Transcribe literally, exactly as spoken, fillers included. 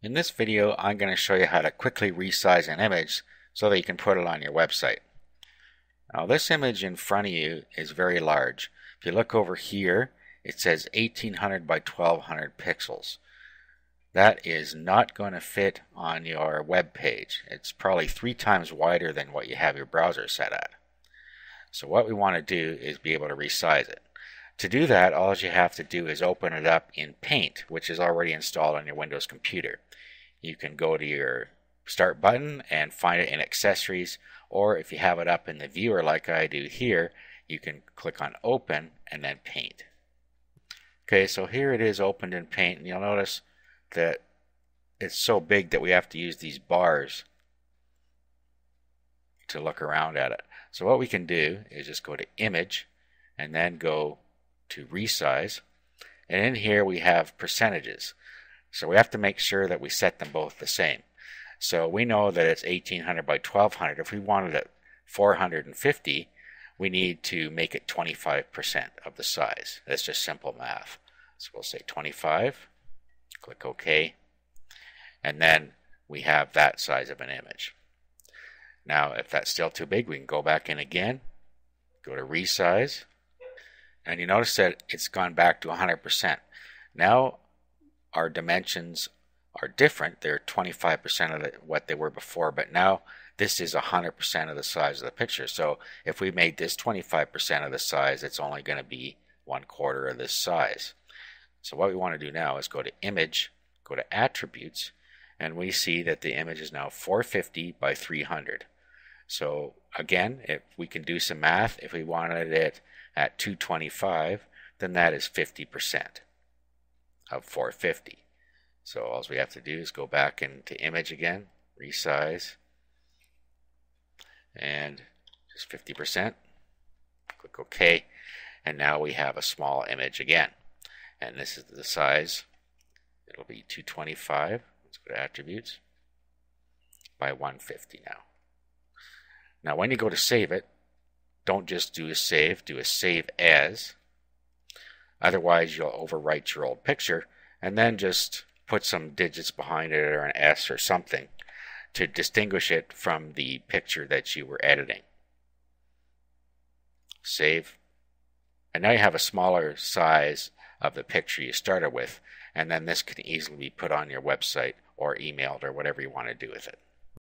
In this video, I'm going to show you how to quickly resize an image so that you can put it on your website. Now, this image in front of you is very large. If you look over here, it says eighteen hundred by twelve hundred pixels. That is not going to fit on your web page. It's probably three times wider than what you have your browser set at. So what we want to do is be able to resize it. To do that, all you have to do is open it up in Paint, which is already installed on your Windows computer. You can go to your Start button and find it in Accessories, or if you have it up in the viewer like I do here, you can click on Open and then Paint. Okay, so here it is opened in Paint, and you'll notice that it's so big that we have to use these bars to look around at it. So what we can do is just go to Image and then go to Resize, and in here we have percentages. So we have to make sure that we set them both the same. So we know that it's eighteen hundred by twelve hundred. If we wanted it four hundred fifty, we need to make it twenty-five percent of the size. That's just simple math. So we'll say twenty-five, click OK, and then we have that size of an image. Now, if that's still too big, we can go back in again, go to Resize, and you notice that it's gone back to one hundred percent. Now, our dimensions are different. They're twenty-five percent of the, what they were before, but now this is one hundred percent of the size of the picture. So if we made this twenty-five percent of the size, it's only going to be one quarter of this size. So what we want to do now is go to Image, go to Attributes, and we see that the image is now four fifty by three hundred. So again, if we can do some math, if we wanted it at two twenty-five, then that is fifty percent of four fifty. So all we have to do is go back into Image again, Resize, and just fifty percent, click OK, and now we have a small image again. And this is the size. It'll be two twenty-five, let's go to Attributes, by one fifty now. Now when you go to save it, don't just do a save, do a save as, otherwise you'll overwrite your old picture, and then just put some digits behind it or an S or something to distinguish it from the picture that you were editing. Save. And now you have a smaller size of the picture you started with, and then this can easily be put on your website or emailed or whatever you want to do with it.